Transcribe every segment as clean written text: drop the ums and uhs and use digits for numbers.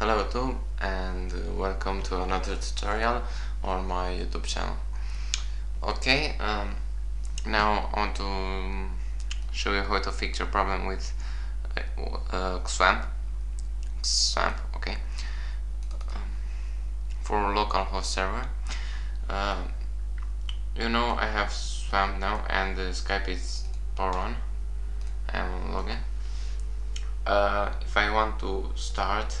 Hello YouTube and welcome to another tutorial on my YouTube channel. Okay, now I want to show you how to fix your problem with XAMPP, okay, for localhost server. You know, I have XAMPP now and Skype is PowerRun. I'm logging. If I want to start,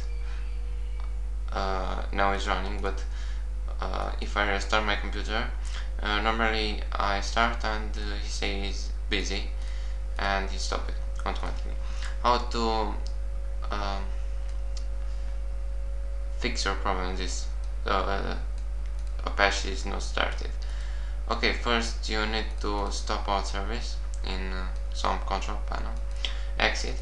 now it's running, but if I restart my computer, normally I start and he says busy and he stops it automatically. How to fix your problem is Apache is not started. Okay, first you need to stop out service in some control panel, exit,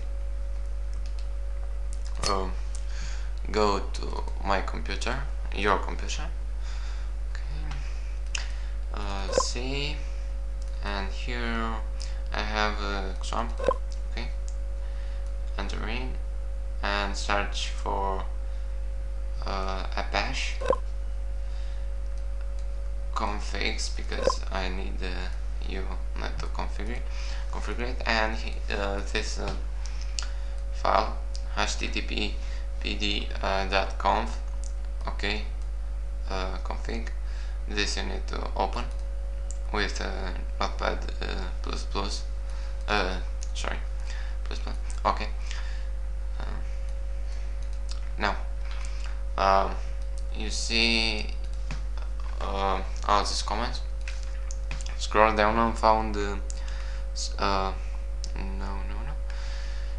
go to my computer, your computer, okay. See, and here I have XAMPP, okay, entering and search for Apache configs, because I need you not to configure it, and this file httpd.conf, okay, config. This you need to open with Notepad++, plus plus, okay. Now you see all these comments. Scroll down and found no,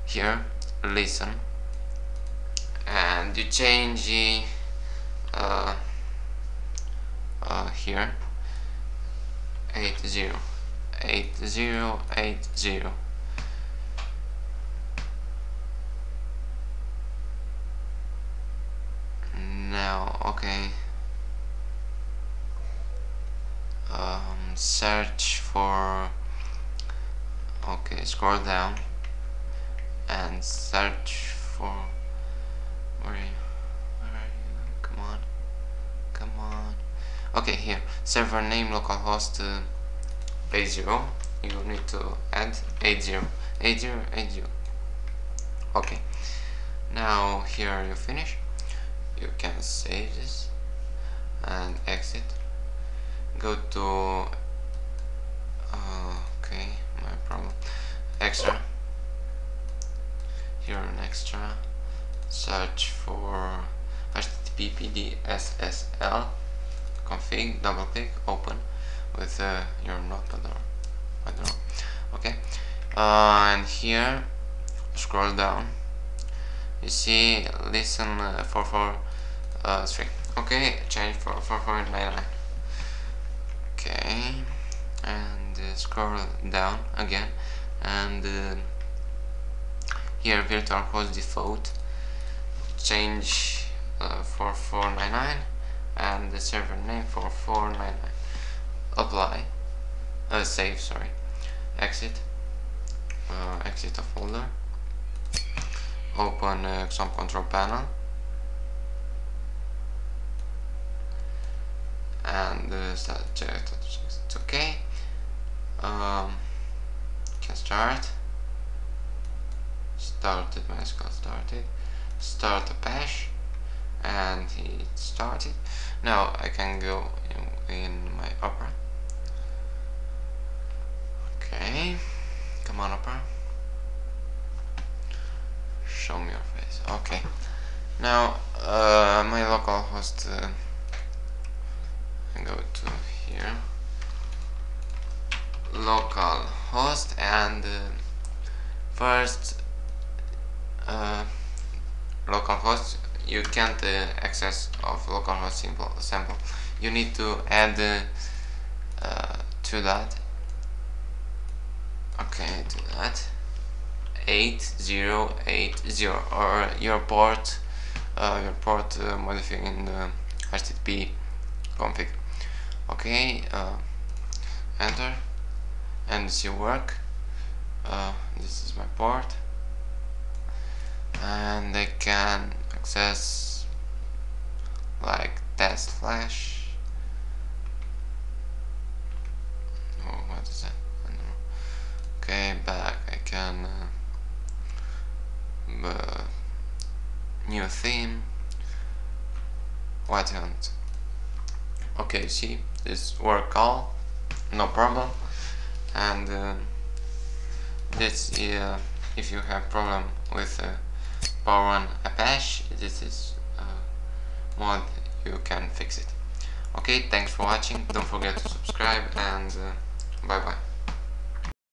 here, listen, and you change the here 808080, now okay, search for, okay, scroll down and search for, where are you, come on, okay, here, server name localhost 80, you need to add 808080, okay. Now here you finish, you can save this and exit, go to okay, my problem, extra, here an extra, search for httpd-ssl.conf, double click, open with your notepad, I don't know, okay. And here scroll down, you see listen 4443, okay, change for 4499, okay, and scroll down again and here virtual host default, change 4499 and the server name 4499, apply, save, sorry, exit, exit a folder, open some control panel and start check, it's okay, can started MySQL, start Apache, and it started. Now I can go in my Opera, okay, come on Opera, show me your face, okay. Now my localhost, go to here, localhost, and first localhost, you can't access of localhost sample. You need to add to that. Okay, to that 8080, or your port modifying in the HTTP config. Okay, enter and see work. This is my port, and I can access fast flash. Oh, what is that? I don't know. Okay, back. I can new theme. Why don't? Okay, see this work all, no problem. And that's if you have problem with PowerRun Apache, this is mod you can fix it. Okay, thanks for watching. Don't forget to subscribe and bye bye.